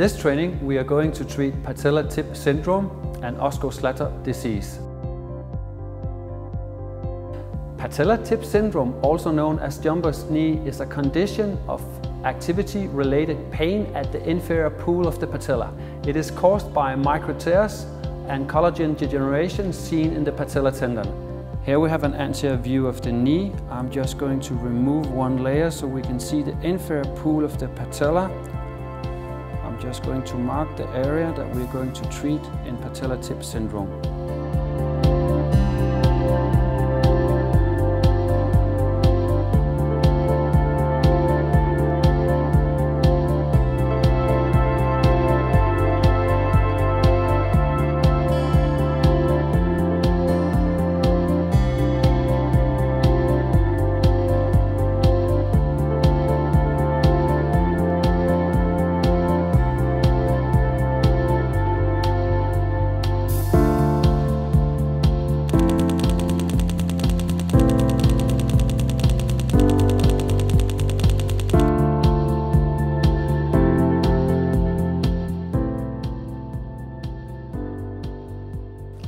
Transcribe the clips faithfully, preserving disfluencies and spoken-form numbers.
this training, we are going to treat patella tip syndrome and Osgood-Schlatter disease. Patella tip syndrome, also known as jumper's knee, is a condition of activity-related pain at the inferior pool of the patella. It is caused by microtears and collagen degeneration seen in the patella tendon. Here we have an anterior view of the knee. I'm just going to remove one layer so we can see the inferior pool of the patella. I'm just going to mark the area that we're going to treat in patella tip syndrome.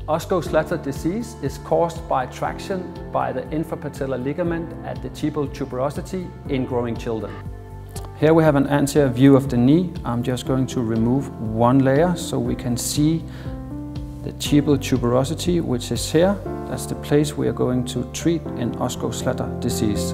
Osgood-Schlatter disease is caused by traction by the infrapatellar ligament at the tibial tuberosity in growing children. Here we have an anterior view of the knee. I'm just going to remove one layer so we can see the tibial tuberosity, which is here. That's the place we are going to treat in Osgood-Schlatter disease.